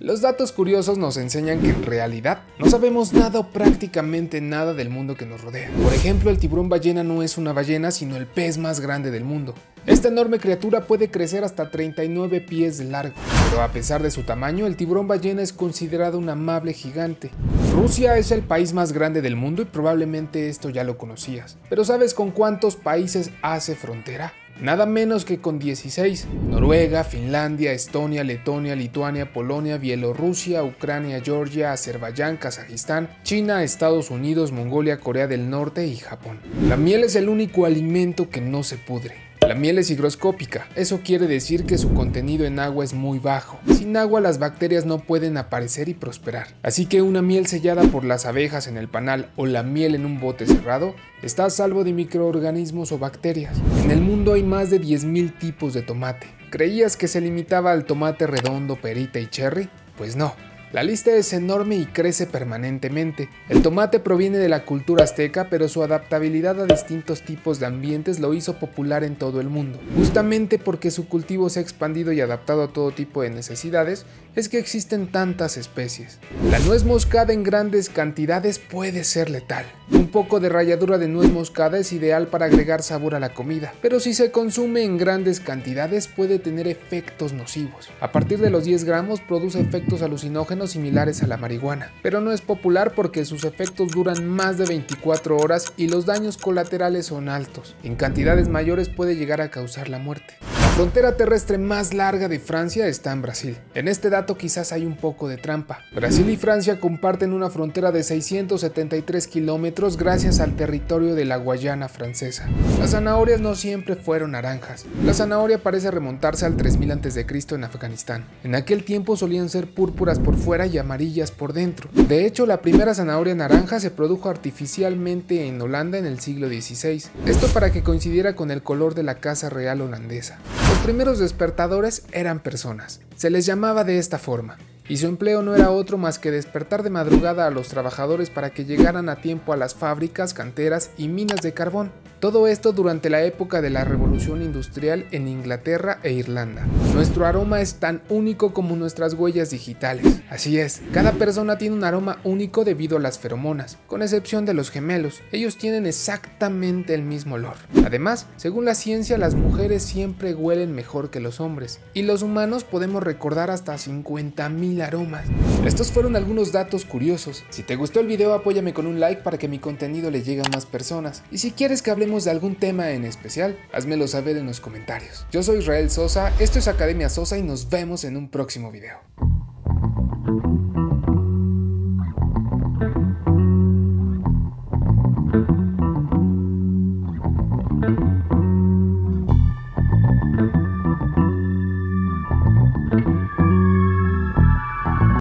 Los datos curiosos nos enseñan que en realidad no sabemos nada o prácticamente nada del mundo que nos rodea. Por ejemplo, el tiburón ballena no es una ballena, sino el pez más grande del mundo. Esta enorme criatura puede crecer hasta 39 pies de largo, pero a pesar de su tamaño, el tiburón ballena es considerado un amable gigante. Rusia es el país más grande del mundo y probablemente esto ya lo conocías, pero ¿sabes con cuántos países hace frontera? Nada menos que con 16. Noruega, Finlandia, Estonia, Letonia, Lituania, Polonia, Bielorrusia, Ucrania, Georgia, Azerbaiyán, Kazajistán, China, Estados Unidos, Mongolia, Corea del Norte y Japón. La miel es el único alimento que no se pudre. La miel es higroscópica, eso quiere decir que su contenido en agua es muy bajo. Sin agua las bacterias no pueden aparecer y prosperar. Así que una miel sellada por las abejas en el panal o la miel en un bote cerrado está a salvo de microorganismos o bacterias. En el mundo hay más de 10.000 tipos de tomate. ¿Creías que se limitaba al tomate redondo, perita y cherry? Pues no. La lista es enorme y crece permanentemente. El tomate proviene de la cultura azteca, pero su adaptabilidad a distintos tipos de ambientes lo hizo popular en todo el mundo. Justamente porque su cultivo se ha expandido y adaptado a todo tipo de necesidades, es que existen tantas especies. La nuez moscada en grandes cantidades puede ser letal. Un poco de ralladura de nuez moscada es ideal para agregar sabor a la comida, pero si se consume en grandes cantidades puede tener efectos nocivos. A partir de los 10 gramos produce efectos alucinógenos similares a la marihuana, pero no es popular porque sus efectos duran más de 24 horas y los daños colaterales son altos. En cantidades mayores puede llegar a causar la muerte. La frontera terrestre más larga de Francia está en Brasil. En este dato quizás hay un poco de trampa. Brasil y Francia comparten una frontera de 673 kilómetros gracias al territorio de la Guayana francesa. Las zanahorias no siempre fueron naranjas. La zanahoria parece remontarse al 3000 a.C. en Afganistán. En aquel tiempo solían ser púrpuras por fuera y amarillas por dentro. De hecho, la primera zanahoria naranja se produjo artificialmente en Holanda en el siglo XVI. Esto para que coincidiera con el color de la casa real holandesa. Los primeros despertadores eran personas, se les llamaba de esta forma, y su empleo no era otro más que despertar de madrugada a los trabajadores para que llegaran a tiempo a las fábricas, canteras y minas de carbón. Todo esto durante la época de la Revolución Industrial en Inglaterra e Irlanda. Nuestro aroma es tan único como nuestras huellas digitales. Así es, cada persona tiene un aroma único debido a las feromonas, con excepción de los gemelos, ellos tienen exactamente el mismo olor. Además, según la ciencia, las mujeres siempre huelen mejor que los hombres, y los humanos podemos recordar hasta 50.000 aromas. Estos fueron algunos datos curiosos. Si te gustó el video, apóyame con un like para que mi contenido le llegue a más personas. Y si quieres que hablemos de algún tema en especial, házmelo saber en los comentarios. Yo soy Israel Sosa, esto es Academia Sosa y nos vemos en un próximo video.